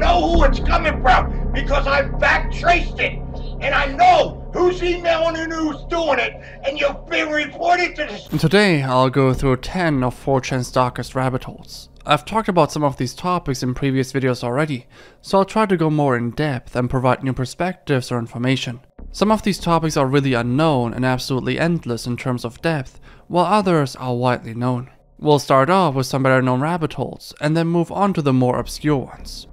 know who it's coming from because I've back traced it, and I know who's emailing and who's doing it, and you've been reported to this. Today, I'll go through 10 of 4chan's darkest rabbit holes. I've talked about some of these topics in previous videos already, so I'll try to go more in depth and provide new perspectives or information. Some of these topics are really unknown and absolutely endless in terms of depth, while others are widely known. We'll start off with some better known rabbit holes, and then move on to the more obscure ones.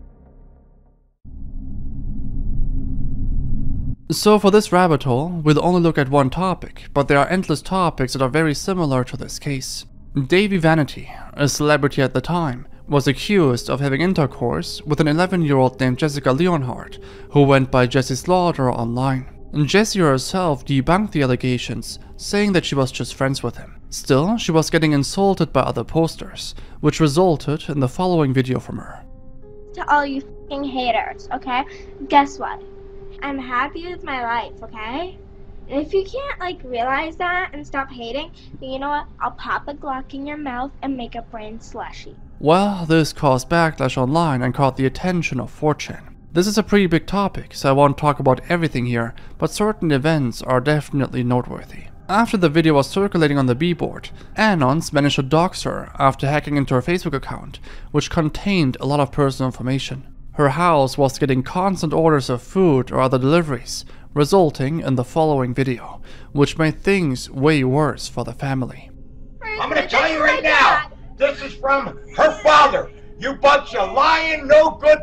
So for this rabbit hole, we'll only look at one topic, but there are endless topics that are very similar to this case. Davey Vanity, a celebrity at the time, was accused of having intercourse with an 11-year-old named Jessica Leonhardt, who went by Jessie Slaughter online. Jessie herself debunked the allegations, saying that she was just friends with him. Still, she was getting insulted by other posters, which resulted in the following video from her. To all you f***ing haters, okay? Guess what? I'm happy with my life, okay? And if you can't, like, realize that and stop hating, then you know what? I'll pop a Glock in your mouth and make a brain slushy. Well, this caused backlash online and caught the attention of 4chan. This is a pretty big topic, so I won't talk about everything here, but certain events are definitely noteworthy. After the video was circulating on the B-board, Anons managed to dox her after hacking into her Facebook account, which contained a lot of personal information. Her house was getting constant orders of food or other deliveries, resulting in the following video, which made things way worse for the family. I'm gonna tell you right now, this is from her father. You bunch of lying, no good,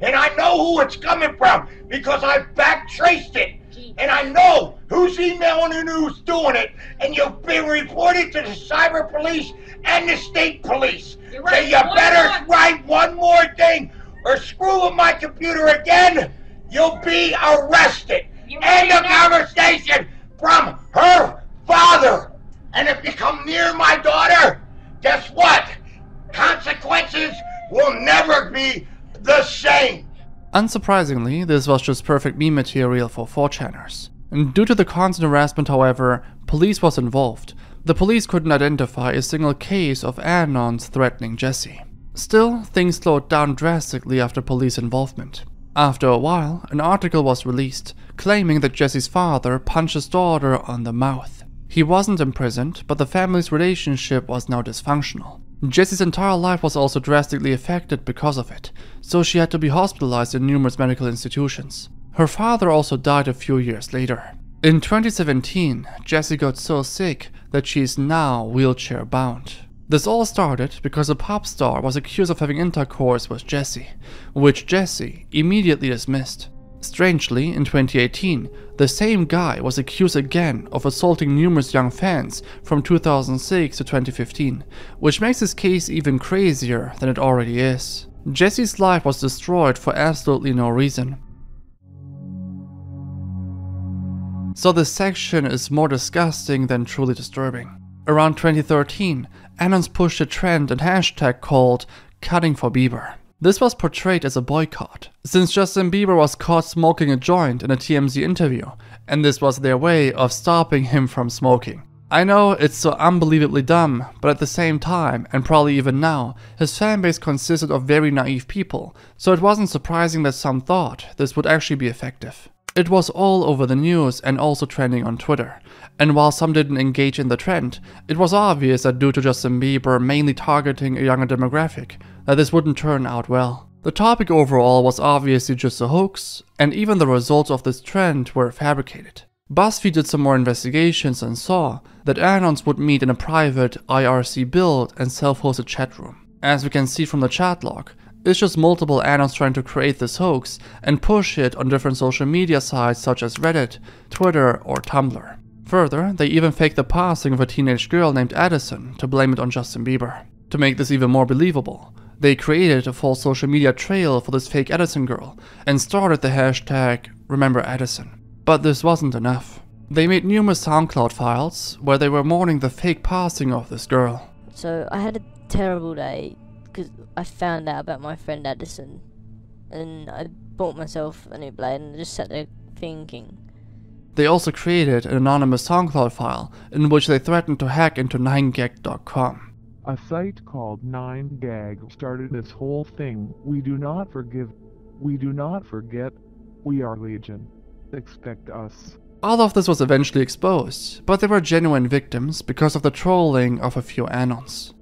and I know who it's coming from because I back traced it, and I know who's emailing and who's doing it, and you've been reported to the cyber police and the state police. So you better write one more thing, or screw with my computer again, you'll be arrested. End of conversation from her father. And if you come near my daughter, guess what? Consequences will never be the same. Unsurprisingly, this was just perfect meme material for 4chaners. Due to the constant harassment, however, police was involved. The police couldn't identify a single case of Anons threatening Jessie. Still, things slowed down drastically after police involvement. After a while, an article was released claiming that Jessie's father punched his daughter on the mouth. He wasn't imprisoned, but the family's relationship was now dysfunctional. Jessie's entire life was also drastically affected because of it, so she had to be hospitalized in numerous medical institutions. Her father also died a few years later. In 2017, Jessie got so sick that she is now wheelchair-bound. This all started because a pop star was accused of having intercourse with Jessie, which Jessie immediately dismissed. Strangely, in 2018, the same guy was accused again of assaulting numerous young fans from 2006 to 2015, which makes this case even crazier than it already is. Jessie's life was destroyed for absolutely no reason. So this section is more disgusting than truly disturbing. Around 2013, Anons pushed a trend and hashtag called Cutting for Bieber. This was portrayed as a boycott, since Justin Bieber was caught smoking a joint in a TMZ interview, and this was their way of stopping him from smoking. I know it's so unbelievably dumb, but at the same time, and probably even now, his fanbase consisted of very naive people, so it wasn't surprising that some thought this would actually be effective. It was all over the news and also trending on Twitter, and while some didn't engage in the trend, it was obvious that due to Justin Bieber mainly targeting a younger demographic, that this wouldn't turn out well. The topic overall was obviously just a hoax, and even the results of this trend were fabricated. BuzzFeed did some more investigations and saw that Anons would meet in a private IRC build and self-hosted chat room. As we can see from the chat log, it's just multiple Anons trying to create this hoax and push it on different social media sites such as Reddit, Twitter, or Tumblr. Further, they even faked the passing of a teenage girl named Addison to blame it on Justin Bieber. To make this even more believable, they created a false social media trail for this fake Addison girl and started the hashtag #RememberAddison. But this wasn't enough. They made numerous SoundCloud files where they were mourning the fake passing of this girl. So I had a terrible day, because I found out about my friend Addison, and I bought myself a new blade and I just sat there thinking. They also created an anonymous SoundCloud file in which they threatened to hack into 9gag.com. A site called 9gag started this whole thing. We do not forgive. We do not forget. We are legion. Expect us. All of this was eventually exposed, but there were genuine victims because of the trolling of a few anons.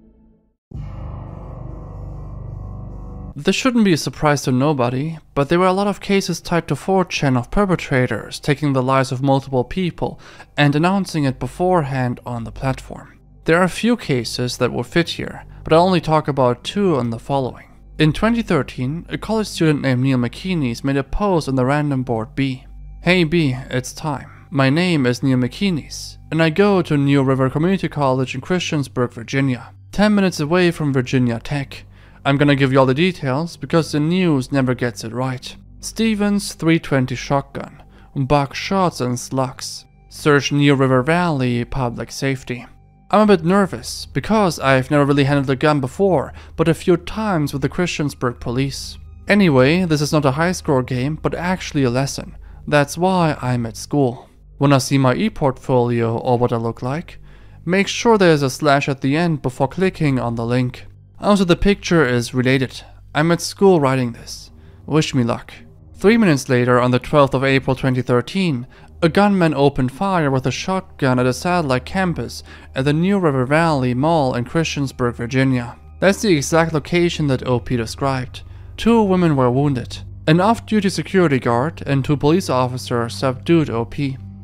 This shouldn't be a surprise to nobody, but there were a lot of cases tied to 4chan of perpetrators taking the lives of multiple people and announcing it beforehand on the platform. There are a few cases that will fit here, but I'll only talk about two on the following. In 2013, a college student named Neil McKinney made a post on the random board B. Hey B, it's time. My name is Neil McKinney, and I go to New River Community College in Christiansburg, Virginia, 10 minutes away from Virginia Tech. I'm gonna give you all the details because the news never gets it right. Stevens 320 shotgun, buck shots and slugs. Search New River Valley public safety. I'm a bit nervous because I've never really handled a gun before, but a few times with the Christiansburg police. Anyway, this is not a high score game, but actually a lesson. That's why I'm at school. When I see my e-portfolio or what I look like, make sure there's a slash at the end before clicking on the link. Also, the picture is related. I'm at school writing this. Wish me luck. 3 minutes later, on the 12th of April 2013, a gunman opened fire with a shotgun at a satellite campus at the New River Valley Mall in Christiansburg, Virginia. That's the exact location that OP described. 2 women were wounded. An off-duty security guard and 2 police officers subdued OP.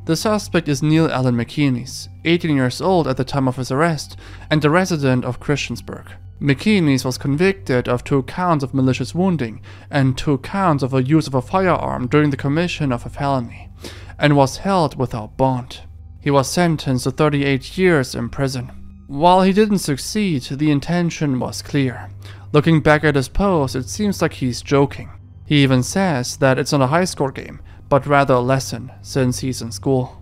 The suspect is Neil Allen McKinney, 18 years old at the time of his arrest and a resident of Christiansburg. McKinney was convicted of 2 counts of malicious wounding and 2 counts of a use of a firearm during the commission of a felony, and was held without bond. He was sentenced to 38 years in prison. While he didn't succeed, the intention was clear. Looking back at his post, it seems like he's joking. He even says that it's not a high score game, but rather a lesson since he's in school.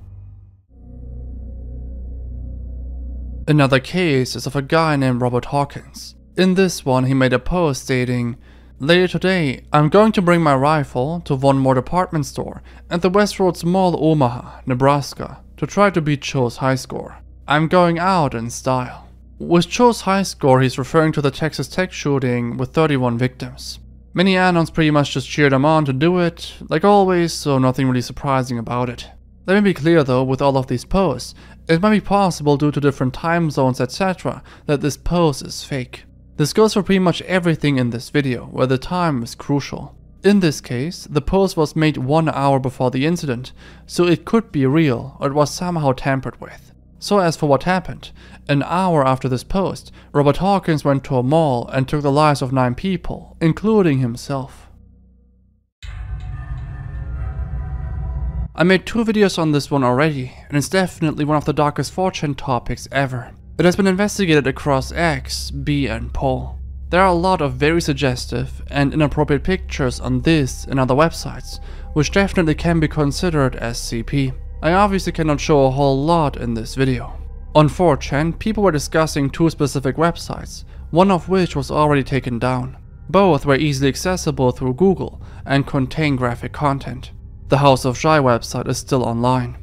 Another case is of a guy named Robert Hawkins. In this one, he made a post stating, "Later today, I'm going to bring my rifle to one more department store at the Westroads Mall, Omaha, Nebraska, to try to beat Joe's high score. I'm going out in style." With Joe's high score, he's referring to the Texas Tech shooting with 31 victims. Many anons pretty much just cheered him on to do it, like always, so nothing really surprising about it. Let me be clear though, with all of these posts, it might be possible due to different time zones, etc., that this post is fake. This goes for pretty much everything in this video, where the time is crucial. In this case, the post was made 1 hour before the incident, so it could be real, or it was somehow tampered with. So as for what happened, an hour after this post, Robert Hawkins went to a mall and took the lives of 9 people, including himself. I made 2 videos on this one already, and it's definitely one of the darkest 4chan topics ever. It has been investigated across X, B and Poll. There are a lot of very suggestive and inappropriate pictures on this and other websites, which definitely can be considered as CP. I obviously cannot show a whole lot in this video. On 4chan, people were discussing 2 specific websites, one of which was already taken down. Both were easily accessible through Google and contain graphic content. The House of Shy website is still online.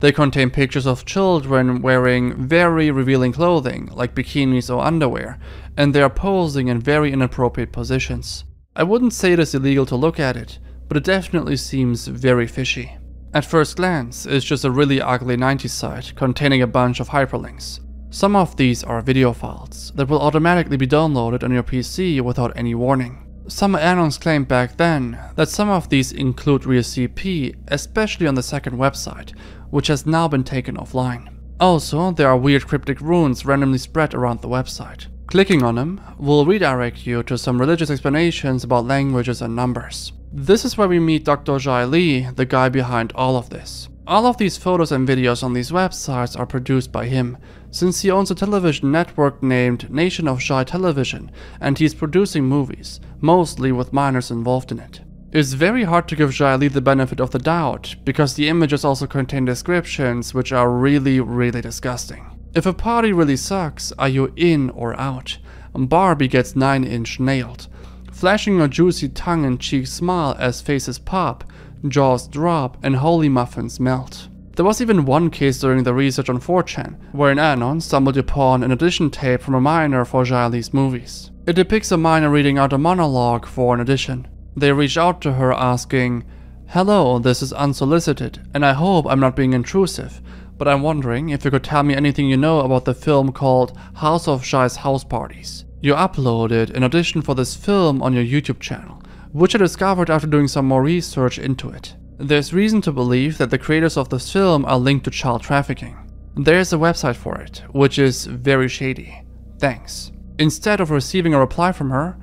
They contain pictures of children wearing very revealing clothing, like bikinis or underwear, and they are posing in very inappropriate positions. I wouldn't say it is illegal to look at it, but it definitely seems very fishy. At first glance, it's just a really ugly 90s site containing a bunch of hyperlinks. Some of these are video files that will automatically be downloaded on your PC without any warning. Some anons claimed back then that some of these include real CP, especially on the second website, which has now been taken offline. Also, there are weird cryptic runes randomly spread around the website. Clicking on them will redirect you to some religious explanations about languages and numbers. This is where we meet Dr. Shai Lee, the guy behind all of this. All of these photos and videos on these websites are produced by him, since he owns a television network named Nation of Shy Television, and he's producing movies, mostly with minors involved in it. It's very hard to give Shai Lee the benefit of the doubt, because the images also contain descriptions which are really disgusting. If a party really sucks, are you in or out? Barbie gets 9-inch nailed. Flashing a juicy tongue-in-cheek smile as faces pop, jaws drop and holy muffins melt. There was even one case during the research on 4chan, where an anon stumbled upon an audition tape from a minor for Shai Lee's movies. It depicts a minor reading out a monologue for an audition. They reached out to her asking, "Hello, this is unsolicited, and I hope I'm not being intrusive, but I'm wondering if you could tell me anything you know about the film called House of Shai's House Parties. You uploaded an audition for this film on your YouTube channel, which I discovered after doing some more research into it. There's reason to believe that the creators of this film are linked to child trafficking. There's a website for it, which is very shady. Thanks." Instead of receiving a reply from her,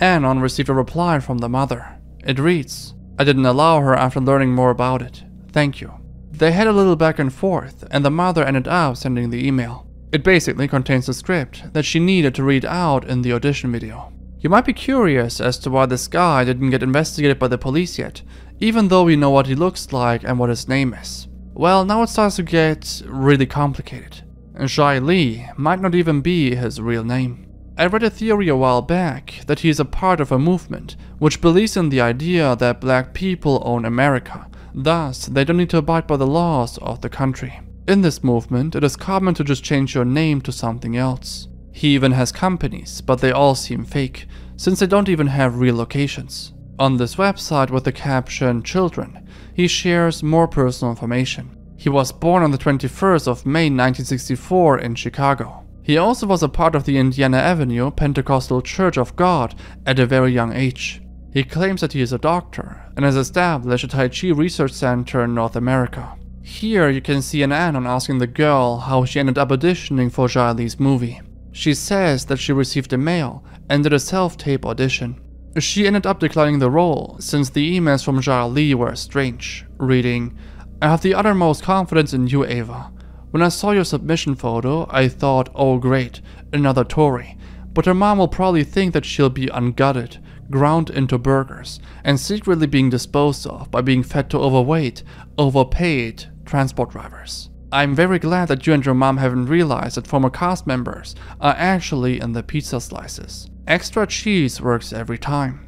anon received a reply from the mother. It reads, "I didn't allow her after learning more about it. Thank you." They had a little back and forth, and the mother ended up sending the email. It basically contains the script that she needed to read out in the audition video. You might be curious as to why this guy didn't get investigated by the police yet, even though we know what he looks like and what his name is. Well, now it starts to get really complicated. And Shai Lee might not even be his real name. I read a theory a while back that he is a part of a movement which believes in the idea that black people own America, thus they don't need to abide by the laws of the country. In this movement, it is common to just change your name to something else. He even has companies, but they all seem fake, since they don't even have real locations. On this website with the caption "Children," he shares more personal information. He was born on the 21st of May 1964 in Chicago. He also was a part of the Indiana Avenue Pentecostal Church of God at a very young age. He claims that he is a doctor and has established a Tai Chi research center in North America. Here you can see an anon asking the girl how she ended up auditioning for Shai Lee's movie. She says that she received a mail and did a self-tape audition. She ended up declining the role since the emails from Shai Lee were strange, reading, "I have the uttermost confidence in you, Ava. When I saw your submission photo, I thought, oh great, another Tory. But her mom will probably think that she'll be ungutted, ground into burgers, and secretly being disposed of by being fed to overweight, overpaid transport drivers. I'm very glad that you and your mom haven't realized that former cast members are actually in the pizza slices. Extra cheese works every time.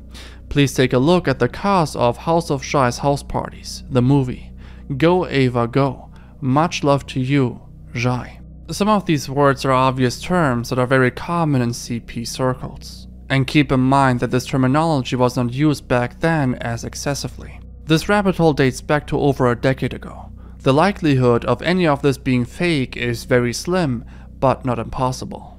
Please take a look at the cast of House of Shai's House Parties, the movie. Go Ava, go. Much love to you, Shai." Some of these words are obvious terms that are very common in CP circles. And keep in mind that this terminology was not used back then as excessively. This rabbit hole dates back to over a decade ago. The likelihood of any of this being fake is very slim, but not impossible.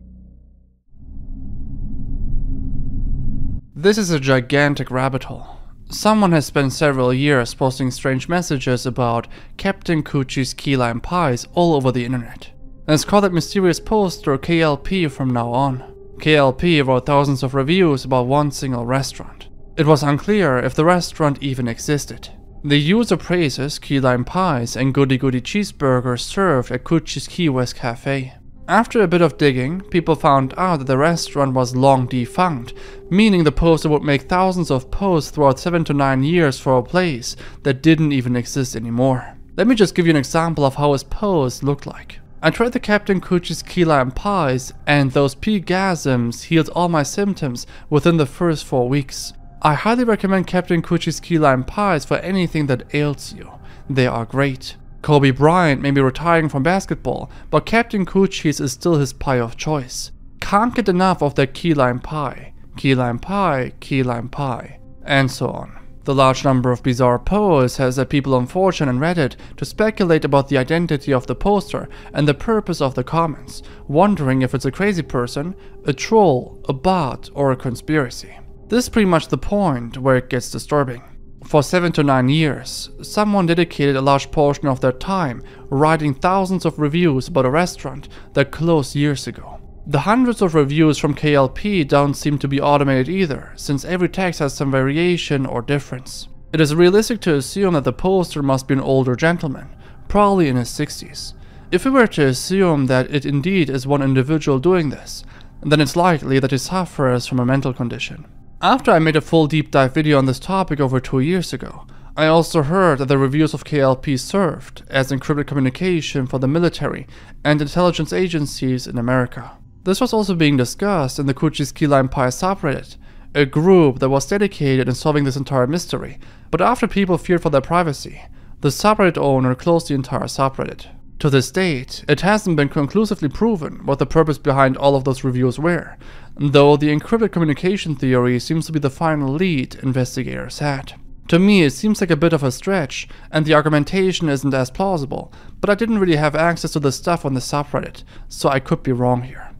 This is a gigantic rabbit hole. Someone has spent several years posting strange messages about Captain Coochie's key lime pies all over the internet. Let's call that mysterious poster KLP from now on. KLP wrote thousands of reviews about one single restaurant. It was unclear if the restaurant even existed. The user praises key lime pies and goody-goody cheeseburgers served at Coochie's Key West Cafe. After a bit of digging, people found out that the restaurant was long defunct, meaning the poster would make thousands of posts throughout 7 to 9 years for a place that didn't even exist anymore. Let me just give you an example of how his posts looked like. "I tried the Captain Coochie's key lime pies, and those pee-gasms healed all my symptoms within the first 4 weeks. I highly recommend Captain Coochie's key lime pies for anything that ails you. They are great. Kobe Bryant may be retiring from basketball, but Captain Coochie's is still his pie of choice. Can't get enough of their key lime pie, key lime pie, key lime pie," and so on. The large number of bizarre posts has led people on 4chan and Reddit to speculate about the identity of the poster and the purpose of the comments, wondering if it's a crazy person, a troll, a bot, or a conspiracy. This is pretty much the point where it gets disturbing. For 7 to 9 years, someone dedicated a large portion of their time writing thousands of reviews about a restaurant that closed years ago. The hundreds of reviews from KLP don't seem to be automated either, since every text has some variation or difference. It is realistic to assume that the poster must be an older gentleman, probably in his 60s. If we were to assume that it indeed is one individual doing this, then it's likely that he suffers from a mental condition. After I made a full deep dive video on this topic over 2 years ago, I also heard that the reviews of KLP served as encrypted communication for the military and intelligence agencies in America. This was also being discussed in the Coochie's Key Lime Pie subreddit, a group that was dedicated in solving this entire mystery, but after people feared for their privacy, the subreddit owner closed the entire subreddit. To this date, it hasn't been conclusively proven what the purpose behind all of those reviews were, though the encrypted communication theory seems to be the final lead investigators had. To me, it seems like a bit of a stretch, and the argumentation isn't as plausible, but I didn't really have access to the stuff on the subreddit, so I could be wrong here.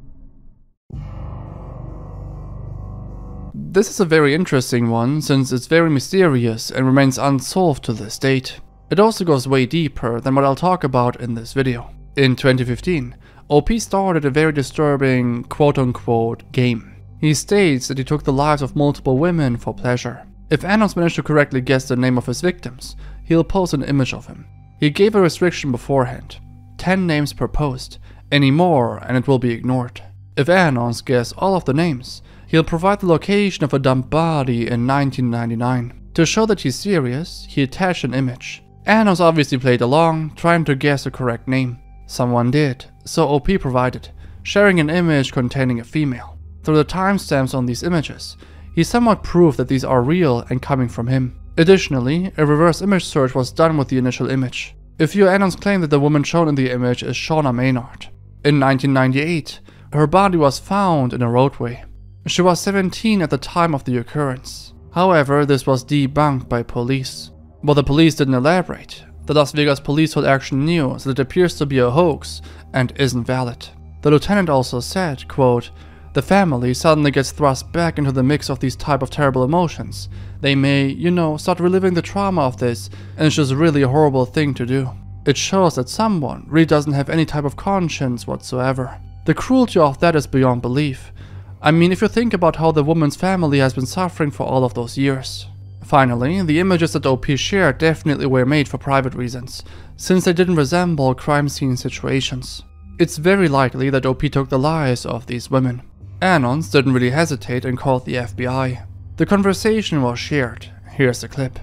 This is a very interesting one, since it's very mysterious and remains unsolved to this date. It also goes way deeper than what I'll talk about in this video. In 2015, OP started a very disturbing quote-unquote game. He states that he took the lives of multiple women for pleasure. If Anons manage to correctly guess the name of his victims, he'll post an image of him. He gave a restriction beforehand, 10 names per post, any more and it will be ignored. If Anons guess all of the names, he'll provide the location of a dumped body in 1999. To show that he's serious, he attached an image. Anons obviously played along, trying to guess the correct name. Someone did, so OP provided, sharing an image containing a female. Through the timestamps on these images, he somewhat proved that these are real and coming from him. Additionally, a reverse image search was done with the initial image. A few Anons claim that the woman shown in the image is Shauna Maynard. In 1998, her body was found in a roadway. She was 17 at the time of the occurrence. However, this was debunked by police. But the police didn't elaborate. The Las Vegas Police told Action News that it appears to be a hoax and isn't valid. The lieutenant also said, quote, "The family suddenly gets thrust back into the mix of these type of terrible emotions. They may, you know, start reliving the trauma of this, and it's just really a horrible thing to do. It shows that someone really doesn't have any type of conscience whatsoever. The cruelty of that is beyond belief. I mean, if you think about how the woman's family has been suffering for all of those years." Finally, the images that OP shared definitely were made for private reasons, since they didn't resemble crime scene situations. It's very likely that OP took the lives of these women. Anons didn't really hesitate and called the FBI. The conversation was shared. Here's the clip.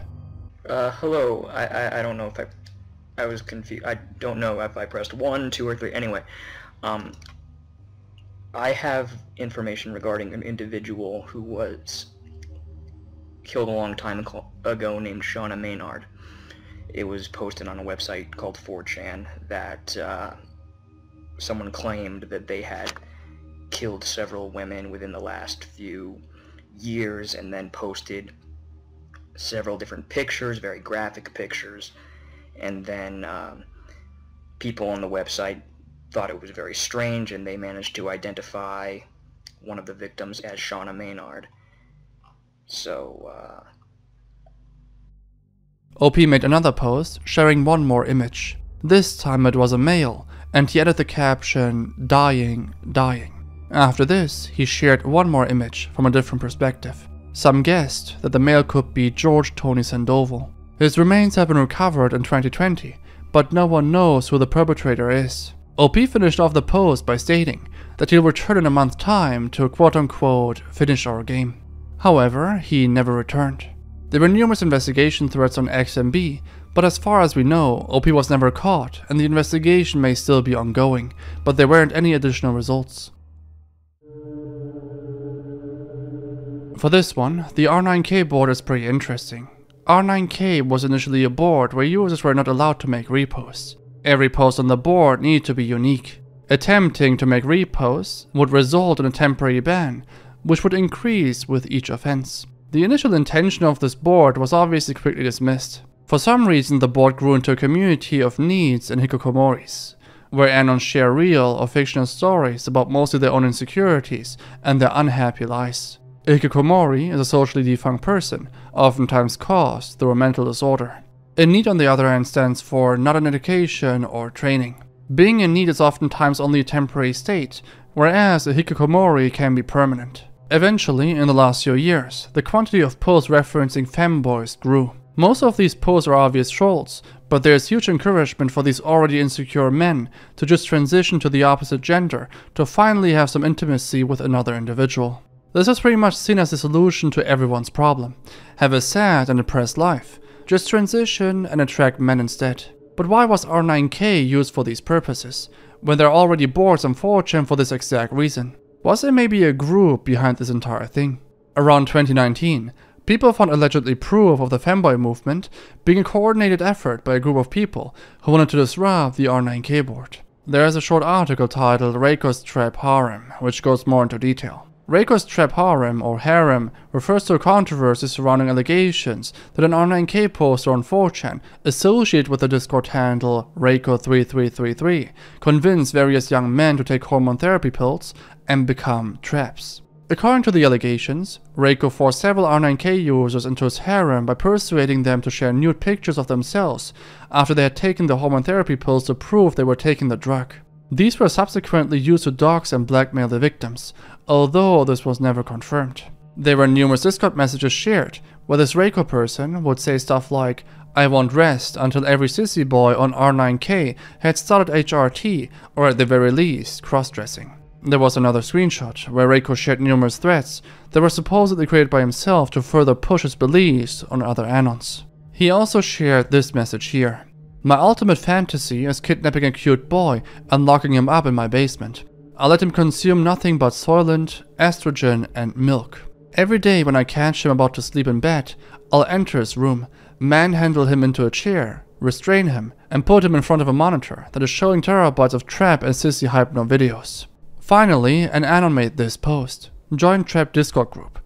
Hello. I don't know if I was confused. I don't know if I pressed 1, 2, or 3. Anyway, I have information regarding an individual who was killed a long time ago named Shauna Maynard. It was posted on a website called 4chan that someone claimed that they had killed several women within the last few years, and then posted several different pictures, very graphic pictures, and then people on the website thought it was very strange, and they managed to identify one of the victims as Shauna Maynard. So OP made another post sharing one more image. This time it was a male, and he added the caption, "Dying, dying." After this, he shared one more image from a different perspective. Some guessed that the male could be George Tony Sandoval. His remains have been recovered in 2020, but no one knows who the perpetrator is. OP finished off the post by stating that he'll return in a month's time to quote-unquote finish our game. However, he never returned. There were numerous investigation threats on XMB, but as far as we know, OP was never caught and the investigation may still be ongoing, but there weren't any additional results. For this one, the R9K board is pretty interesting. R9K was initially a board where users were not allowed to make reposts. Every post on the board needed to be unique. Attempting to make reposts would result in a temporary ban, which would increase with each offense. The initial intention of this board was obviously quickly dismissed. For some reason, the board grew into a community of needs and hikokomoris, where Anons share real or fictional stories about mostly their own insecurities and their unhappy lives. A hikikomori is a socially defunct person, oftentimes caused through a mental disorder. A need, on the other hand, stands for not an education or training. Being in need is oftentimes only a temporary state, whereas a hikikomori can be permanent. Eventually, in the last few years, the quantity of posts referencing femboys grew. Most of these posts are obvious trolls, but there is huge encouragement for these already insecure men to just transition to the opposite gender to finally have some intimacy with another individual. This is pretty much seen as the solution to everyone's problem. Have a sad and depressed life. Just transition and attract men instead. But why was R9K used for these purposes, when there are already boards on 4chan for this exact reason? Was there maybe a group behind this entire thing? Around 2019, People found allegedly proof of the fanboy movement being a coordinated effort by a group of people who wanted to disrupt the R9K board. There is a short article titled Reiko's Trap Harem, which goes more into detail. Reiko's Trap Harem, or harem, refers to a controversy surrounding allegations that an R9K poster on 4chan, associated with the Discord handle Reiko3333, convinced various young men to take hormone therapy pills and become traps. According to the allegations, Reiko forced several R9K users into his harem by persuading them to share nude pictures of themselves after they had taken the hormone therapy pills to prove they were taking the drug. These were subsequently used to dox and blackmail the victims, although this was never confirmed. There were numerous Discord messages shared, where this Reiko person would say stuff like, "I won't rest until every sissy boy on R9K had started HRT or at the very least cross-dressing." There was another screenshot where Reiko shared numerous threats that were supposedly created by himself to further push his beliefs on other anons. He also shared this message here. "My ultimate fantasy is kidnapping a cute boy and locking him up in my basement. I let him consume nothing but Soylent, estrogen and milk. Every day when I catch him about to sleep in bed, I'll enter his room, manhandle him into a chair, restrain him and put him in front of a monitor that is showing terabytes of trap and sissy hypno videos." Finally, an anon made this post. "Join Trap Discord group.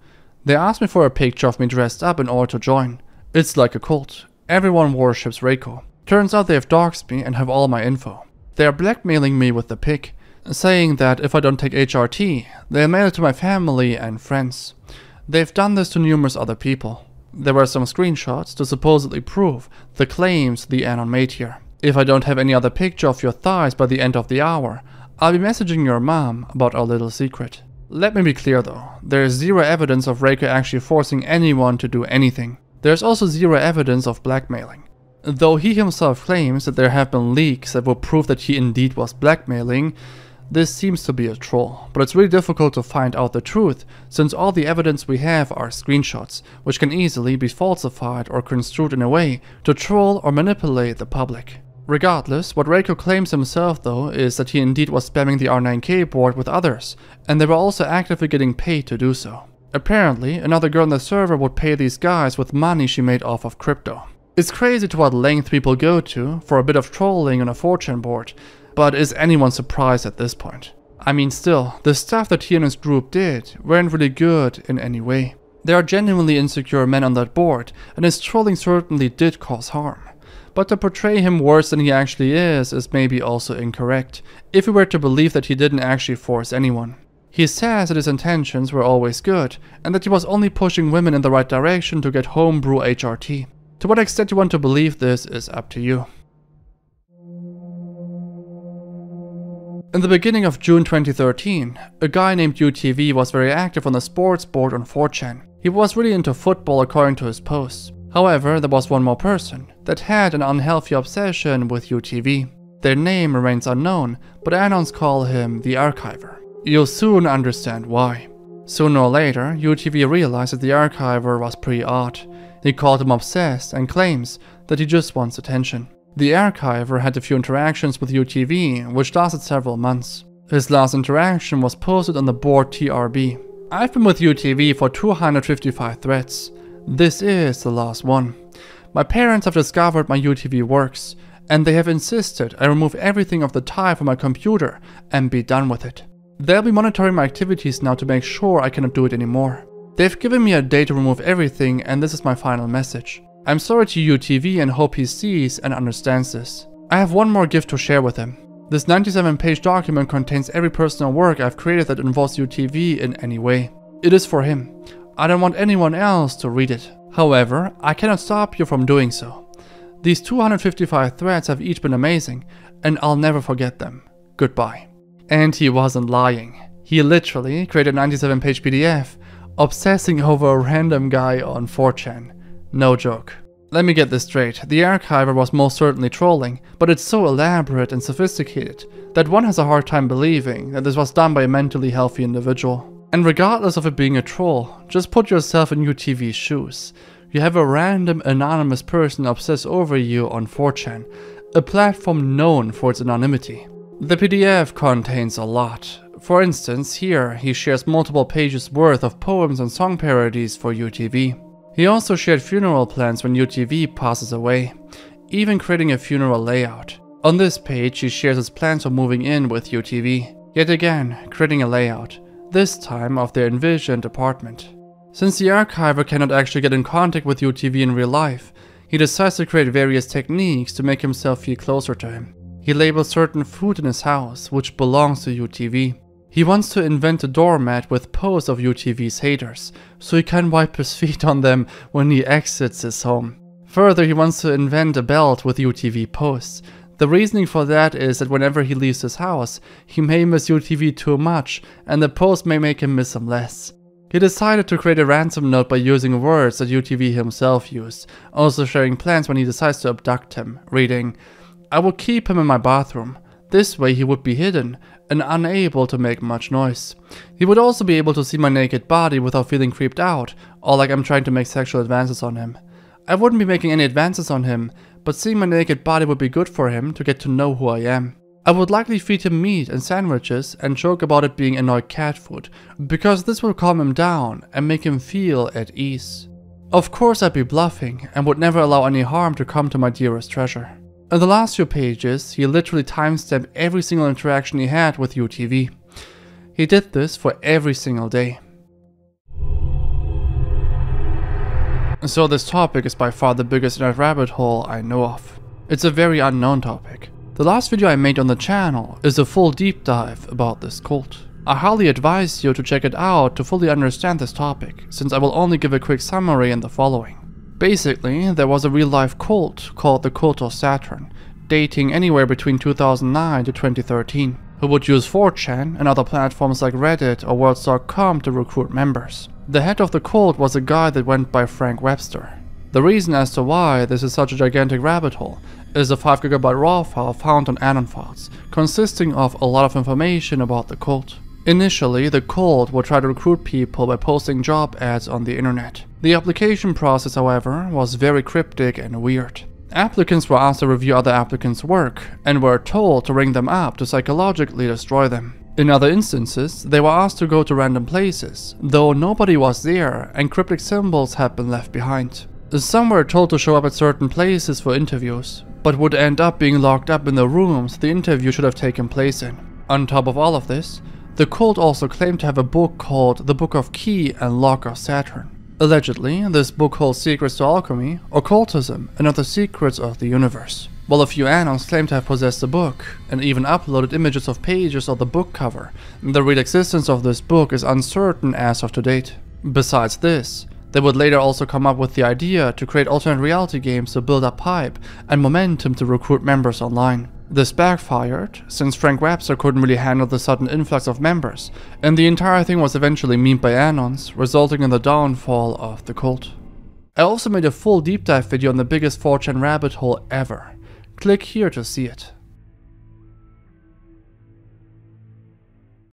They asked me for a picture of me dressed up in order to join. It's like a cult. Everyone worships Reiko. Turns out they have doxed me and have all my info. They are blackmailing me with the pic, saying that if I don't take HRT, they'll mail it to my family and friends. They've done this to numerous other people." There were some screenshots to supposedly prove the claims the anon made here. "If I don't have any other picture of your thighs by the end of the hour, I'll be messaging your mom about our little secret." Let me be clear though, there is zero evidence of Reiko actually forcing anyone to do anything. There is also zero evidence of blackmailing. Though he himself claims that there have been leaks that will prove that he indeed was blackmailing, this seems to be a troll. But it's really difficult to find out the truth, since all the evidence we have are screenshots, which can easily be falsified or construed in a way to troll or manipulate the public. Regardless, what Reiko claims himself though is that he indeed was spamming the R9K board with others, and they were also actively getting paid to do so. Apparently, another girl on the server would pay these guys with money she made off of crypto. It's crazy to what length people go to for a bit of trolling on a 4chan board, but is anyone surprised at this point? I mean still, the stuff that he and his group did weren't really good in any way. There are genuinely insecure men on that board, and his trolling certainly did cause harm. But to portray him worse than he actually is maybe also incorrect, if we were to believe that he didn't actually force anyone. He says that his intentions were always good, and that he was only pushing women in the right direction to get homebrew HRT. To what extent you want to believe this is up to you. In the beginning of June 2013, a guy named UTV was very active on the sports board on 4chan. He was really into football according to his posts. However, there was one more person that had an unhealthy obsession with UTV. Their name remains unknown, but anons call him the Archiver. You'll soon understand why. Sooner or later, UTV realized that the Archiver was pretty odd. He called him obsessed and claims that he just wants attention. The Archiver had a few interactions with UTV, which lasted several months. His last interaction was posted on the board TRB. "I've been with UTV for 255 threads. This is the last one. My parents have discovered my UTV works, and they have insisted I remove everything of the type from my computer and be done with it. They'll be monitoring my activities now to make sure I cannot do it anymore. They've given me a day to remove everything, and this is my final message. I'm sorry to UTV and hope he sees and understands this. I have one more gift to share with him. This 97-page document contains every personal work I've created that involves UTV in any way. It is for him. I don't want anyone else to read it. However, I cannot stop you from doing so. These 255 threads have each been amazing, and I'll never forget them. Goodbye." And he wasn't lying. He literally created a 97-page PDF obsessing over a random guy on 4chan. No joke. Let me get this straight, the Archiver was most certainly trolling, but it's so elaborate and sophisticated that one has a hard time believing that this was done by a mentally healthy individual. And regardless of it being a troll, just put yourself in UTV's shoes. You have a random anonymous person obsess over you on 4chan, a platform known for its anonymity. The PDF contains a lot. For instance, here he shares multiple pages worth of poems and song parodies for UTV. He also shared funeral plans when UTV passes away, even creating a funeral layout. On this page, he shares his plans for moving in with UTV, yet again creating a layout, this time of their envisioned apartment. Since the archiver cannot actually get in contact with UTV in real life, he decides to create various techniques to make himself feel closer to him. He labels certain food in his house, which belongs to UTV. He wants to invent a doormat with posts of UTV's haters, so he can wipe his feet on them when he exits his home. Further, he wants to invent a belt with UTV posts. The reasoning for that is that whenever he leaves his house, he may miss UTV too much, and the post may make him miss him less. He decided to create a ransom note by using words that UTV himself used, also sharing plans when he decides to abduct him, reading, "I will keep him in my bathroom. This way he would be hidden and unable to make much noise. He would also be able to see my naked body without feeling creeped out or like I'm trying to make sexual advances on him. I wouldn't be making any advances on him, but seeing my naked body would be good for him to get to know who I am. I would likely feed him meat and sandwiches and joke about it being annoyed cat food, because this will calm him down and make him feel at ease. Of course I'd be bluffing and would never allow any harm to come to my dearest treasure." In the last few pages, he literally timestamped every single interaction he had with UTV. He did this for every single day. So this topic is by far the biggest internet rabbit hole I know of. It's a very unknown topic. The last video I made on the channel is a full deep dive about this cult. I highly advise you to check it out to fully understand this topic, since I will only give a quick summary in the following. Basically, there was a real-life cult called the Cult of Saturn, dating anywhere between 2009 to 2013, who would use 4chan and other platforms like Reddit or WorldStar.com to recruit members. The head of the cult was a guy that went by Frank Webster. The reason as to why this is such a gigantic rabbit hole is a 5GB raw file found on Anon files, consisting of a lot of information about the cult. Initially, the cult would try to recruit people by posting job ads on the internet. The application process, however, was very cryptic and weird. Applicants were asked to review other applicants' work and were told to ring them up to psychologically destroy them. In other instances, they were asked to go to random places, though nobody was there and cryptic symbols had been left behind. Some were told to show up at certain places for interviews, but would end up being locked up in the rooms the interview should have taken place in. On top of all of this, the cult also claimed to have a book called The Book of Key and Lock of Saturn. Allegedly, this book holds secrets to alchemy, occultism, and other secrets of the universe. While a few Anons claim to have possessed the book, and even uploaded images of pages of the book cover, the real existence of this book is uncertain as of to date. Besides this, they would later also come up with the idea to create alternate reality games to build up hype and momentum to recruit members online. This backfired, since Frank Webster couldn't really handle the sudden influx of members, and the entire thing was eventually memed by Anons, resulting in the downfall of the cult. I also made a full deep dive video on the biggest 4chan rabbit hole ever. Click here to see it.